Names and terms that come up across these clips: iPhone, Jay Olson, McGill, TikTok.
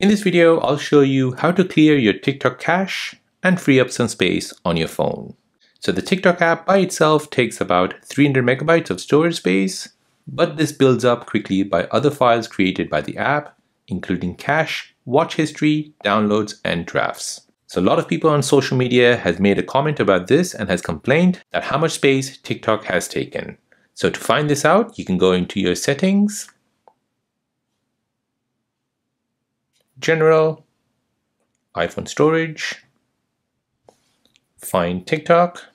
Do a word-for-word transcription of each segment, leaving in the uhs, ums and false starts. In this video, I'll show you how to clear your TikTok cache and free up some space on your phone. So the TikTok app by itself takes about three hundred megabytes of storage space, but this builds up quickly by other files created by the app, including cache, watch history, downloads, and drafts. So a lot of people on social media has made a comment about this and has complained that how much space TikTok has taken. So to find this out, you can go into your settings, general, iPhone storage, find TikTok.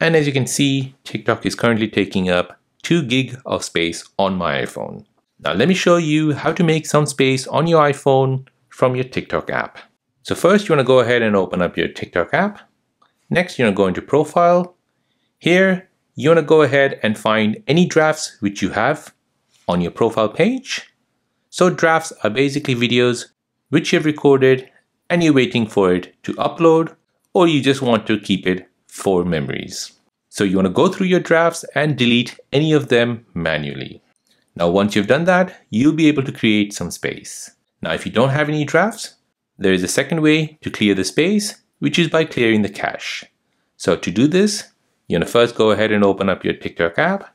And as you can see, TikTok is currently taking up two gig of space on my iPhone. Now let me show you how to make some space on your iPhone from your TikTok app. So first you want to go ahead and open up your TikTok app. Next, you want to go into profile. Here, you want to go ahead and find any drafts which you have on your profile page. So drafts are basically videos which you've recorded and you're waiting for it to upload, or you just want to keep it for memories. So you want to go through your drafts and delete any of them manually. Now, once you've done that, you'll be able to create some space. Now, if you don't have any drafts, there is a second way to clear the space, which is by clearing the cache. So to do this, you're going to first go ahead and open up your TikTok app,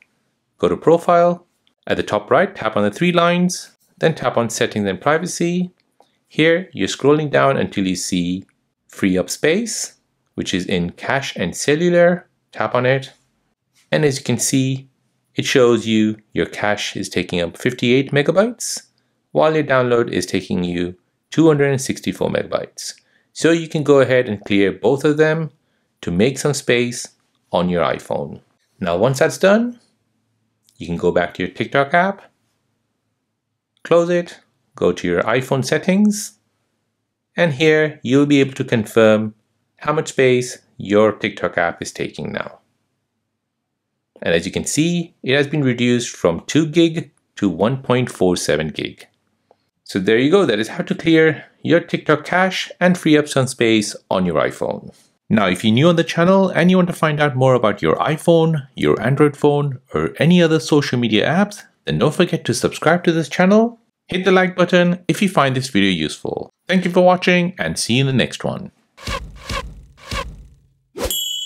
go to profile, at the top right, tap on the three lines, then tap on settings and privacy. Here, you're scrolling down until you see free up space, which is in cache and cellular. Tap on it. And as you can see, it shows you your cache is taking up fifty-eight megabytes, while your download is taking you two hundred sixty-four megabytes. So you can go ahead and clear both of them to make some space on your iPhone. Now, once that's done, you can go back to your TikTok app, close it, go to your iPhone settings, and here you'll be able to confirm how much space your TikTok app is taking now. And as you can see, it has been reduced from two gig to one point four seven gig. So there you go. That is how to clear your TikTok cache and free up some space on your iPhone. Now, if you're new on the channel and you want to find out more about your iPhone, your Android phone, or any other social media apps, then don't forget to subscribe to this channel. Hit the like button if you find this video useful. Thank you for watching and see you in the next one.